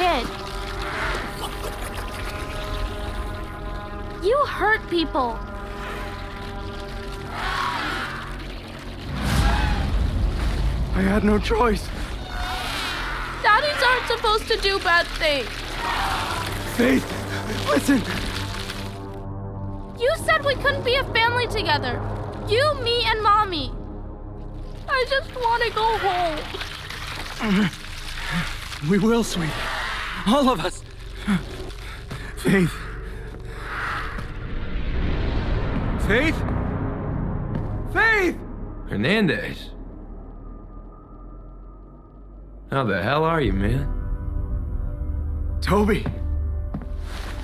kid. You hurt people. I had no choice. Daddies aren't supposed to do bad things. Faith, listen. You said we couldn't be a family together. You, me, and Mommy. I just want to go home. We will, sweetie. All of us. Faith. Faith? Faith! Hernandez. How the hell are you, man? Toby!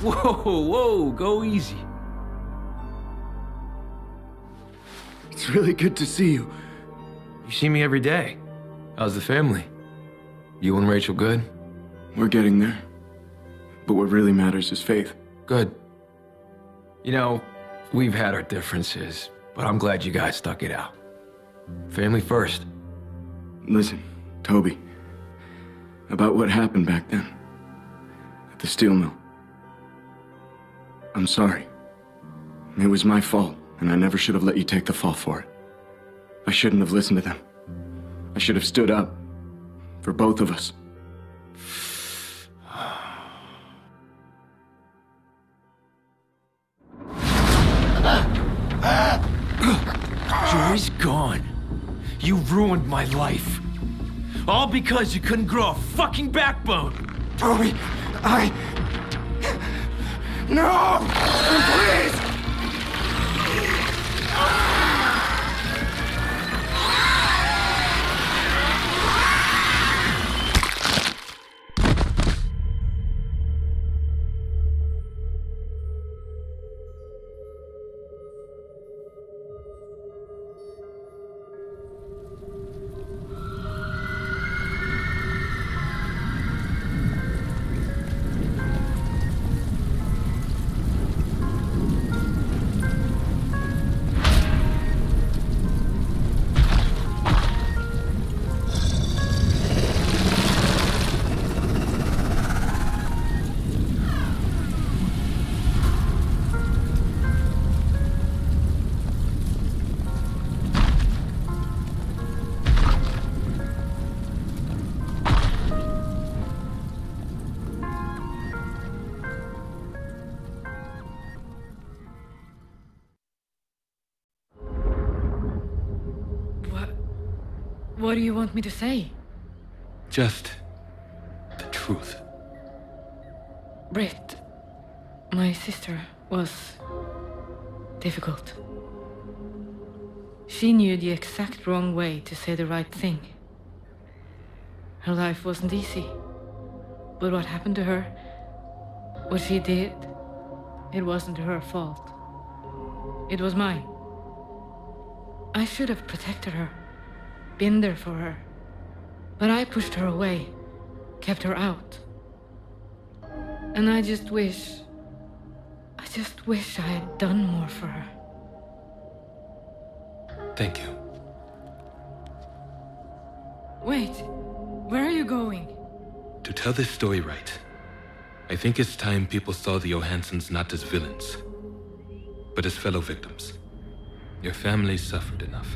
Whoa, whoa, go easy. It's really good to see you. You see me every day. How's the family? You and Rachel good? We're getting there. But what really matters is Faith. Good. You know, we've had our differences, but I'm glad you guys stuck it out. Family first. Listen, Toby. About what happened back then, at the steel mill. I'm sorry. It was my fault, and I never should have let you take the fall for it. I shouldn't have listened to them. I should have stood up, for both of us. Joy's gone. You ruined my life. All because you couldn't grow a fucking backbone! Toby, I... No! Please! What do you want me to say? Just the truth. Brit, my sister, was difficult. She knew the exact wrong way to say the right thing. Her life wasn't easy. But what happened to her, what she did, it wasn't her fault. It was mine. I should have protected her. Been there for her. But I pushed her away, kept her out. And I just wish I had done more for her. Thank you. Wait, where are you going? To tell this story right, I think it's time people saw the Johansons not as villains, but as fellow victims. Your family suffered enough.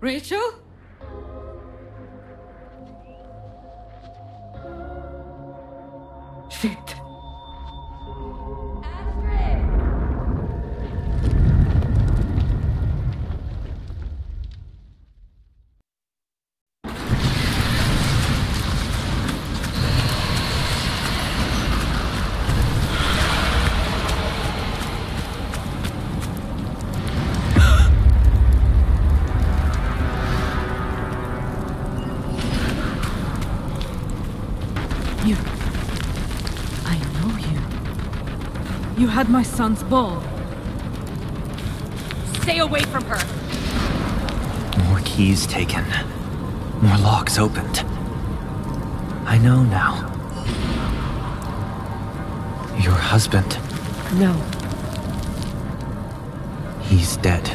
Rachel? Shit. You had my son's ball. Stay away from her. More keys taken. More locks opened. I know now. Your husband? No. He's dead.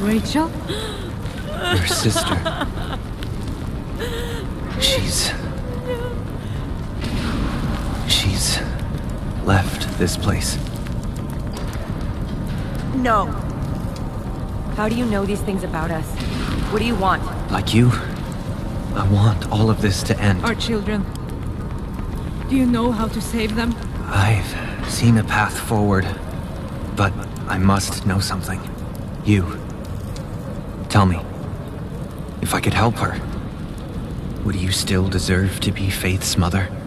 Rachel? Your sister. She's left this place. No. How do you know these things about us? What do you want? Like you, I want all of this to end. Our children. Do you know how to save them? I've seen a path forward, but I must know something. You. Tell me. If I could help her, would you still deserve to be Faith's mother?